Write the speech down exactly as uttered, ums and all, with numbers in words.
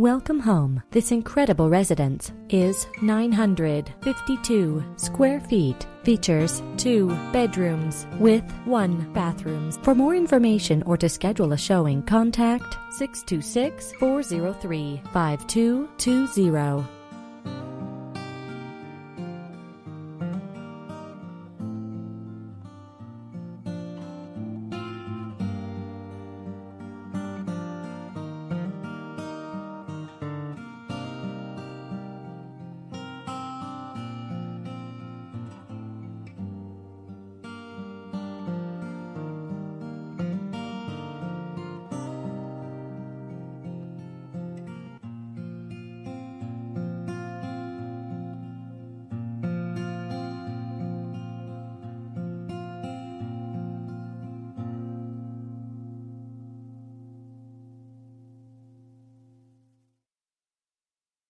Welcome home. This incredible residence is nine hundred fifty-two square feet. Features two bedrooms with one bathroom. For more information or to schedule a showing, contact six two six, four zero three, five two two zero.